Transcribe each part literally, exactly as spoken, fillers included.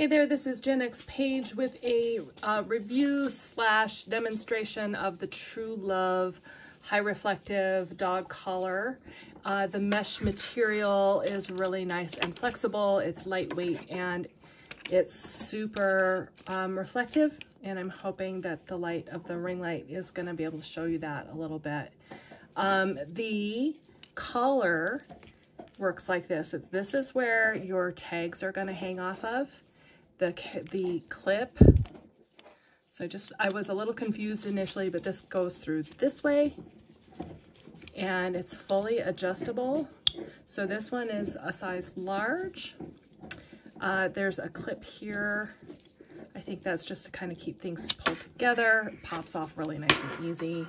Hey there, this is Gen X Paige with a uh, review slash demonstration of the True Love High Reflective Dog Collar. Uh, the mesh material is really nice and flexible. It's lightweight and it's super um, reflective. And I'm hoping that the light of the ring light is going to be able to show you that a little bit. Um, the collar works like this. This is where your tags are going to hang off of. The, the clip. So just, I was a little confused initially, but this goes through this way and it's fully adjustable. So this one is a size large. Uh, there's a clip here. I think that's just to kind of keep things pulled together. It pops off really nice and easy.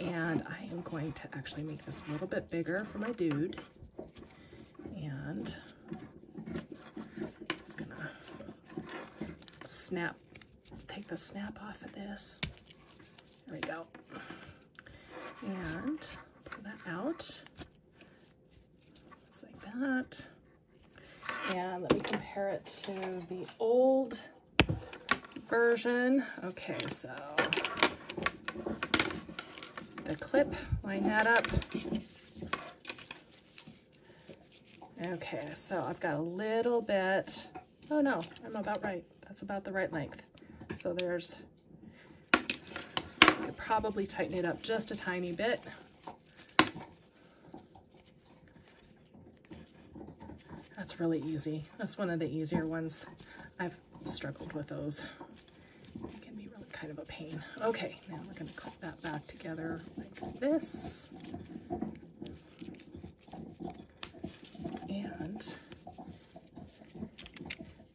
And I am going to actually make this a little bit bigger for my dude. And snap, take the snap off of this. There we go. And pull that out. Just like that. And let me compare it to the old version. Okay, so the clip, line that up. Okay, so I've got a little bit. Oh no, I'm about right. That's about the right length. So there's, I could probably tighten it up just a tiny bit. That's really easy. That's one of the easier ones. I've struggled with those. It can be really kind of a pain. Okay, now we're gonna clip that back together like this.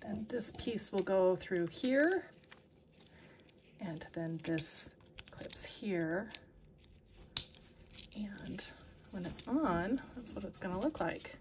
And this piece will go through here, and then this clips here, and when it's on, that's what it's going to look like.